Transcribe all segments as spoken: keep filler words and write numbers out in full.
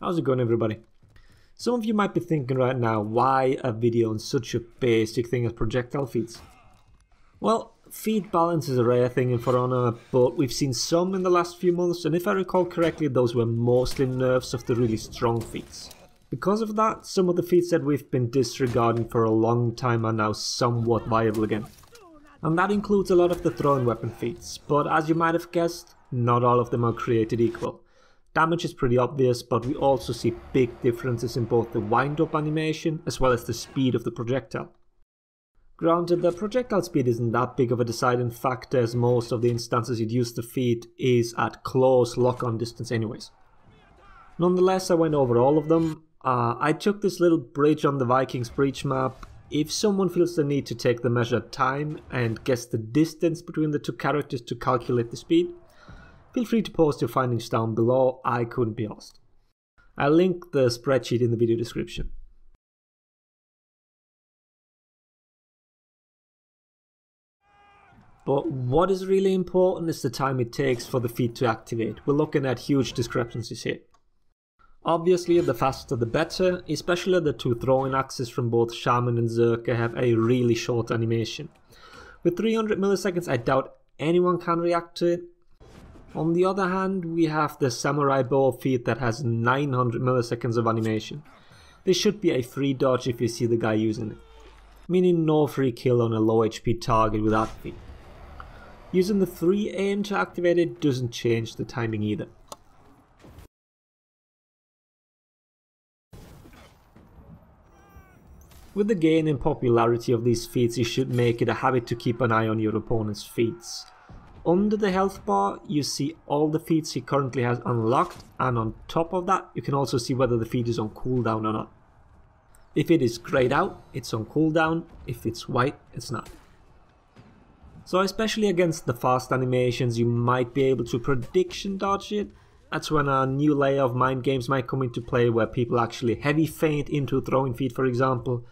How's it going, everybody? Some of you might be thinking right now, why a video on such a basic thing as projectile feeds? Well, feed balance is a rare thing in For Honor, but we've seen some in the last few months, and if I recall correctly, those were mostly nerfs of the really strong feeds. Because of that, some of the feeds that we've been disregarding for a long time are now somewhat viable again. And that includes a lot of the throwing weapon feeds, but as you might have guessed, not all of them are created equal. Damage is pretty obvious, but we also see big differences in both the wind-up animation as well as the speed of the projectile. Granted, the projectile speed isn't that big of a deciding factor, as most of the instances you'd use the feed is at close lock-on distance anyways. Nonetheless, I went over all of them. Uh, I took this little bridge on the Vikings Bridge map. If someone feels the need to take the measured time and guess the distance between the two characters to calculate the speed, feel free to post your findings down below, I couldn't be asked. I'll link the spreadsheet in the video description. But what is really important is the time it takes for the feed to activate. We're looking at huge discrepancies here. Obviously, the faster the better, especially the two throwing axes from both Shaman and Zerker have a really short animation. With three hundred milliseconds, I doubt anyone can react to it. On the other hand, we have the Samurai Bow feed that has nine hundred milliseconds of animation. There should be a free dodge if you see the guy using it, meaning no free kill on a low H P target with that feed. Using the free aim to activate it doesn't change the timing either. With the gain in popularity of these feats, you should make it a habit to keep an eye on your opponent's feats. Under the health bar, you see all the feats he currently has unlocked, and on top of that, you can also see whether the feat is on cooldown or not. If it is grayed out, it's on cooldown. If it's white, it's not. So especially against the fast animations, you might be able to prediction dodge it. That's when a new layer of mind games might come into play, where people actually heavy feint into throwing feet, for example.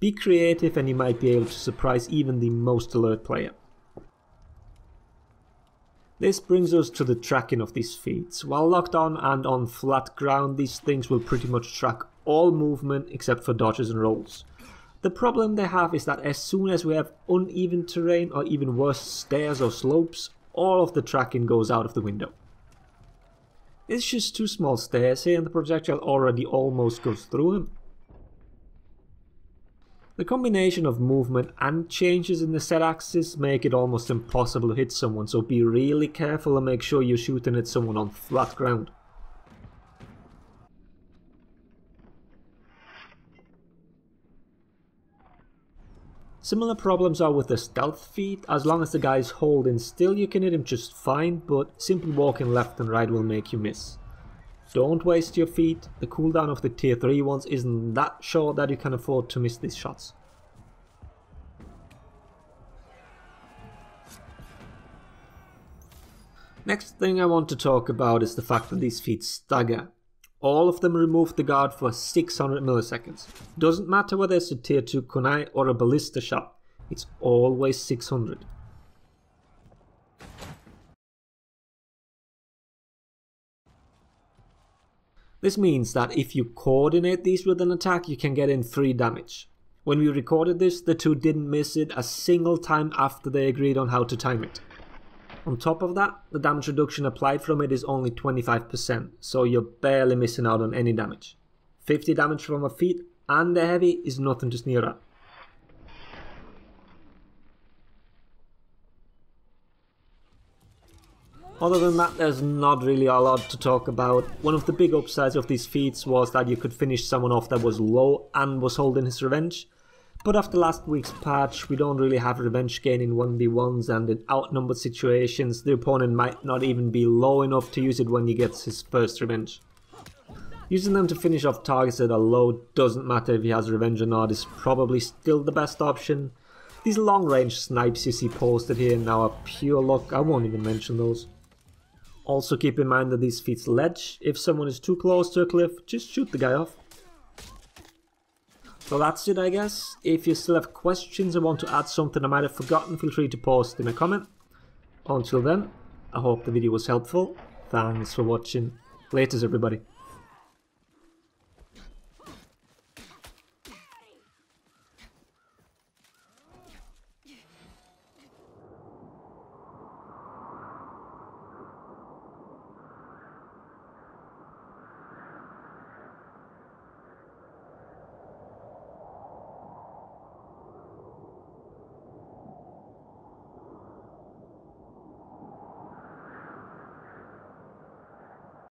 Be creative and you might be able to surprise even the most alert player. This brings us to the tracking of these feats. While locked on and on flat ground, these things will pretty much track all movement except for dodges and rolls. The problem they have is that as soon as we have uneven terrain or even worse stairs or slopes, all of the tracking goes out of the window. It's just two small stairs here and the projectile already almost goes through them. The combination of movement and changes in the set axis make it almost impossible to hit someone, so be really careful and make sure you're shooting at someone on flat ground. Similar problems are with the stealth feat. As long as the guy is holding still, you can hit him just fine, but simply walking left and right will make you miss. Don't waste your feet. The cooldown of the tier three ones isn't that short that you can afford to miss these shots. Next thing I want to talk about is the fact that these feats stagger. All of them remove the guard for six hundred milliseconds. Doesn't matter whether it's a tier two Kunai or a ballista shot, it's always six hundred. This means that if you coordinate these with an attack, you can get in three damage. When we recorded this, the two didn't miss it a single time after they agreed on how to time it. On top of that, the damage reduction applied from it is only twenty-five percent, so you're barely missing out on any damage. fifty damage from a feat and a heavy is nothing to sneer at. Other than that, there's not really a lot to talk about. One of the big upsides of these feats was that you could finish someone off that was low and was holding his revenge. But after last week's patch, we don't really have revenge gain in one v ones, and in outnumbered situations, the opponent might not even be low enough to use it when he gets his first revenge. Using them to finish off targets that are low, doesn't matter if he has revenge or not, is probably still the best option. These long range snipes you see posted here now are pure luck, I won't even mention those. Also keep in mind that these feats ledge. If someone is too close to a cliff, just shoot the guy off. So that's it, I guess. If you still have questions or want to add something I might have forgotten, feel free to post in a comment. Until then, I hope the video was helpful. Thanks for watching. Laters, everybody.